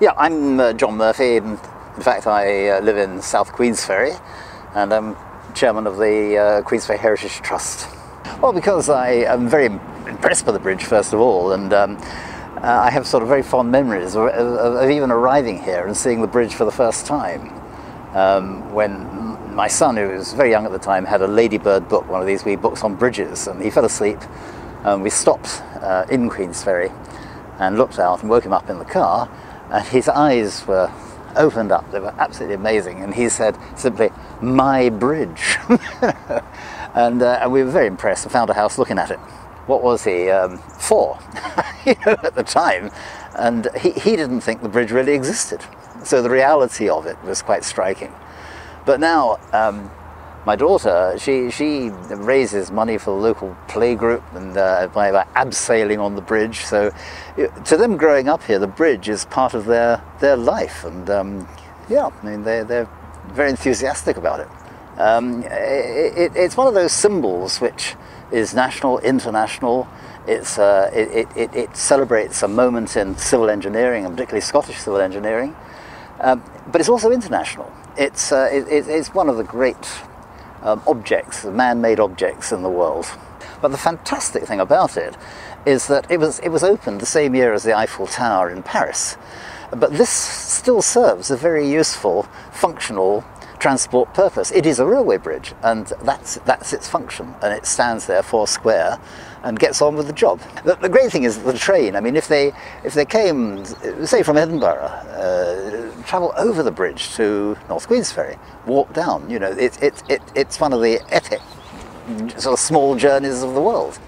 Yeah, I'm John Murphy, and in fact I live in South Queensferry, and I'm chairman of the Queensferry Heritage Trust. Well, because I am very impressed by the bridge, first of all, and I have sort of very fond memories of even arriving here and seeing the bridge for the first time, when my son, who was very young at the time, had a Ladybird book, one of these wee books on bridges, and he fell asleep. We stopped in Queensferry and looked out and woke him up in the car, and his eyes were opened up. They were absolutely amazing, and he said simply, "My bridge." And we were very impressed and found a house looking at it. What was he, four, you know, at the time, and he didn't think the bridge really existed. So the reality of it was quite striking. But now, my daughter, she raises money for the local playgroup and by abseiling on the bridge. So to them, growing up here, the bridge is part of their life, and yeah, I mean they're very enthusiastic about it. It's one of those symbols which is national, international. It's it celebrates a moment in civil engineering, and particularly Scottish civil engineering, but it's also international. It's it's one of the great objects, man-made objects in the world. But the fantastic thing about it is that it was opened the same year as the Eiffel Tower in Paris, but this still serves a very useful, functional transport purpose. It is a railway bridge, and that's its function, and it stands there four square and gets on with the job. The great thing is the train. I mean, if they came, say, from Edinburgh, travel over the bridge to North Queensferry, walk down, you know, it's one of the epic sort of small journeys of the world.